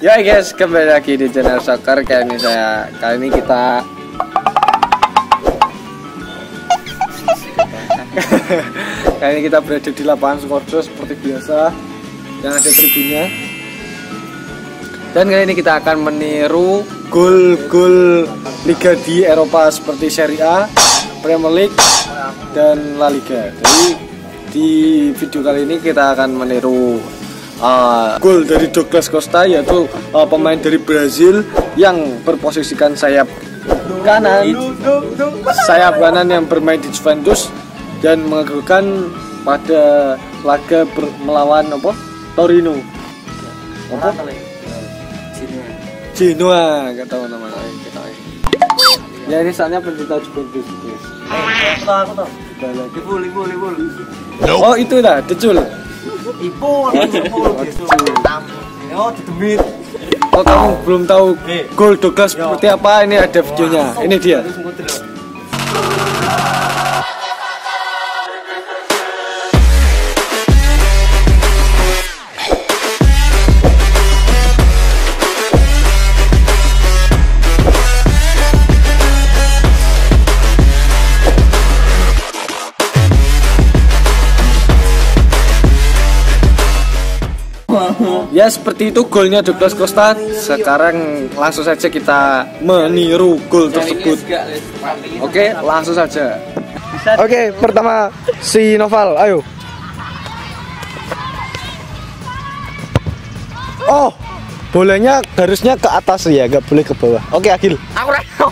Ya guys, kembali lagi di channel soccer. Kali ini kita berada di lapangan Skorjo seperti biasa yang ada tribunnya. Dan kali ini kita akan meniru gol-gol liga di Eropa seperti Serie A, Premier League, dan La Liga. Jadi di video kali ini kita akan meniru gol dari Douglas Costa, yaitu pemain dari Brazil yang berposisikan sayap kanan yang bermain di Juventus dan mengagulkan pada laga melawan Torino. Genoa, enggak tahu namanya. Ya ini saatnya pencinta Juventus. Aku tahu. Libul. Oh itu dah, decul. Kalau kamu belum tahu gol Douglas seperti apa, ini ada videonya. Ini dia. Ya seperti itu golnya Douglas Costa. Sekarang langsung saja kita meniru gol tersebut. Oke, langsung saja. Oke, pertama si Noval, ayo. Oh, bolanya garisnya ke atas ya, nggak boleh ke bawah. Oke, Agil. Aku Reno.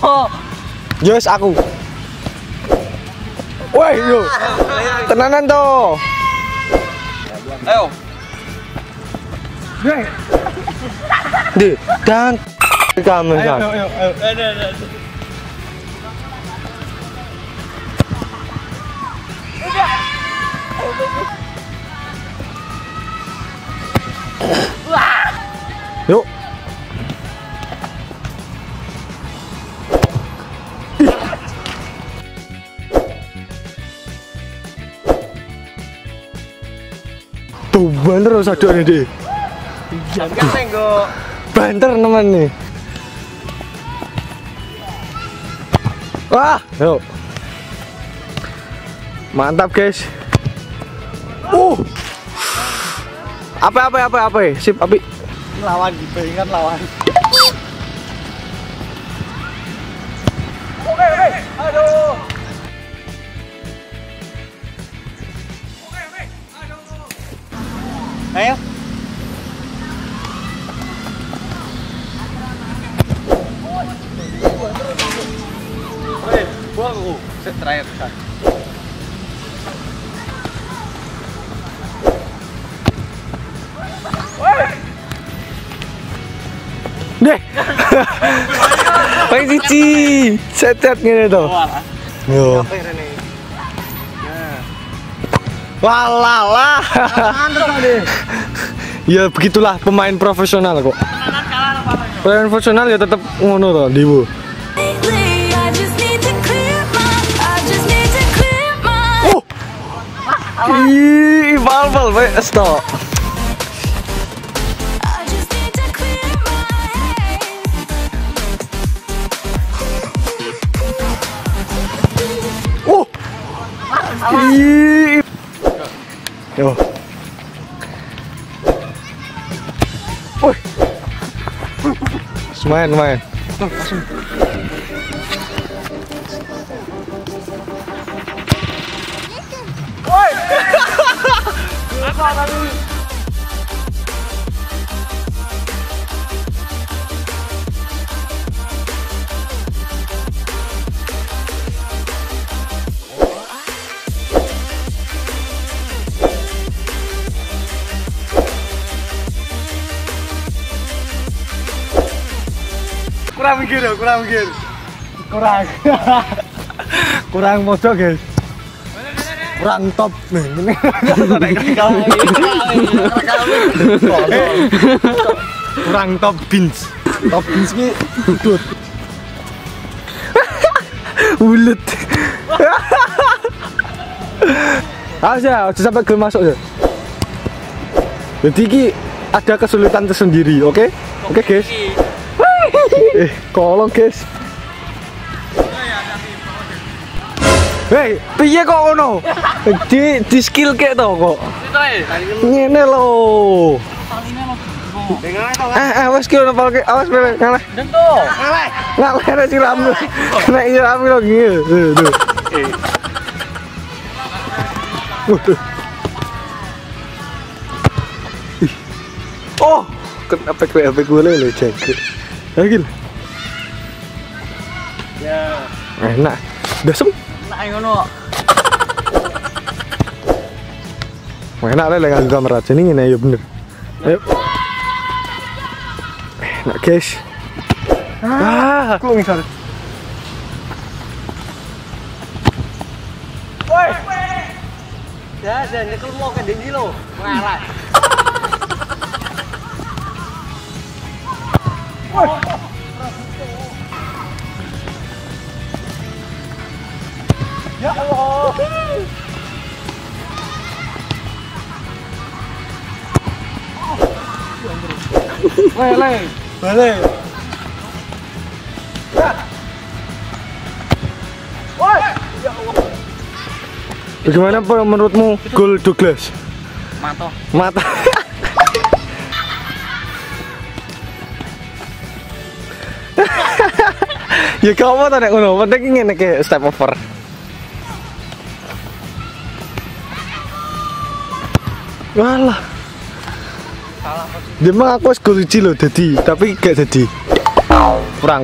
Yes, aku. Woi, yo. Tenanan toh. Ayo. Dan kamu kan. Yuk. Tuh bener sadone deh. Banter teman nih. Wah, yuk. Mantap guys. Apa? Sip, api. Lawan diperingat lawan. Oke. Aduh. Oke. Ayo. Terakhir kan. Deh. Pakai cici. Cetet ngene to. Yo. Walalah. Ya begitulah pemain profesional kok. Pemain profesional ya tetap ngono to, Dewo. Ih, bal, stop. Yo. Woi. Main. Kurang modok guys. Kurang top nih. Kurang top bins. Top bins ki udut. Ulet. Aja, sampai gol masuk ya. Jadi ki ada kesulitan tersendiri, oke? Oke guys. Kolong guys. Hei, piye kok ngono? Di skill kek to kok. Ngene lho. Awas ki ono palke, awas pelek kalah. Dento. Kalah. Lah kena siram. Kena siram lho iki. Duh. Oh, kenapa apa gue lele cek. Lagi. Ya. Enak. Desem. Ngono. Enak lele ngasih kamera sini ngene ya bener. Ayo. Enak, guys. Ah, kok ngisor. Woi. Ya, jangan nyekel mau ke dinding lo. Ngarah. Woi. Ya Allah. Lele, lele. Woi. Ya Allah. Bagaimana menurutmu gol Douglas? Mata. Mata. Ya kamu tau nek ngono, penting ngene ke step over. Walah. Salah kok. Demang aku wis gol siji lho dadi, tapi gak dadi. Kurang.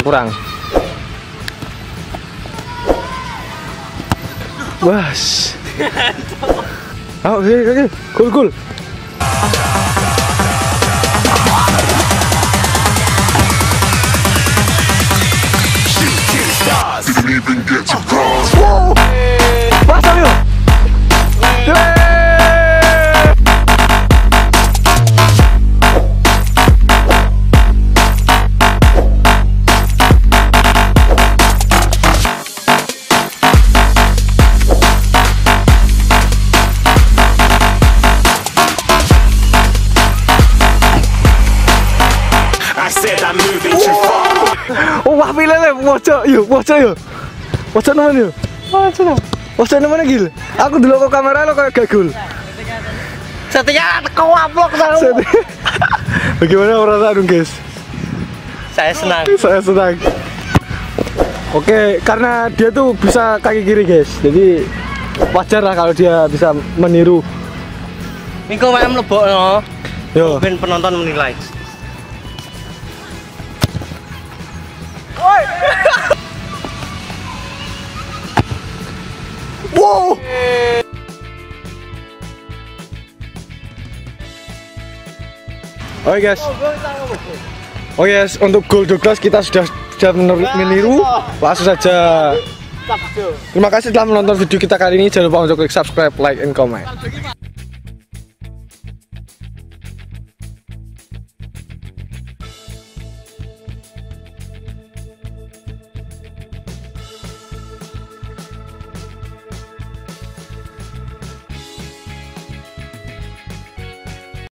Was. Ayo, oke. Gol. Wah, pilihlah, wajah namanya gil. Aku dulu ke kamera lo kayak gagul. Settingan kau upload tau. Bagaimana perasaan guys? Saya senang. Oke, karena dia tuh bisa kaki kiri guys, jadi wajar lah kalau dia bisa meniru. Minggu malam lebok no. Yo. Ben penonton menilai. Wow. Oke guys, untuk gol Douglas kita sudah meniru. Langsung saja. Terima kasih telah menonton video kita kali ini. Jangan lupa untuk klik subscribe, like, and comment.